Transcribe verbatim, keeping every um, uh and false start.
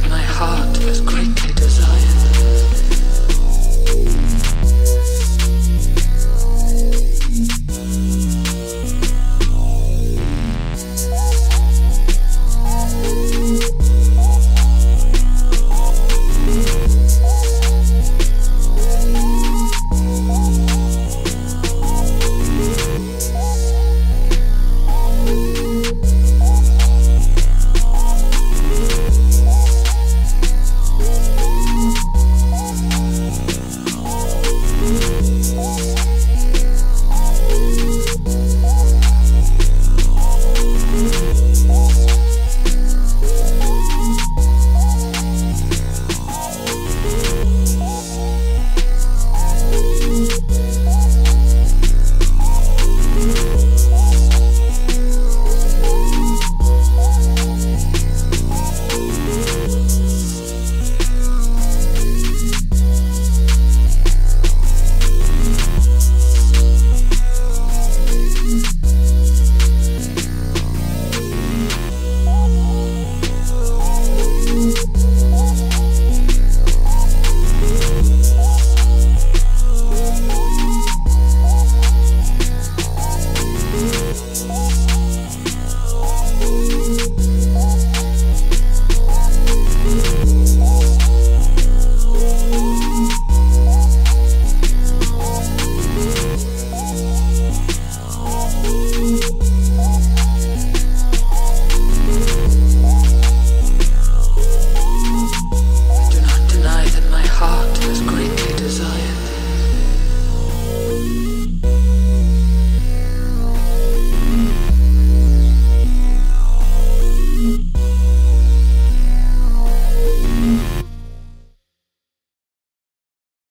that my heart was greatly desired.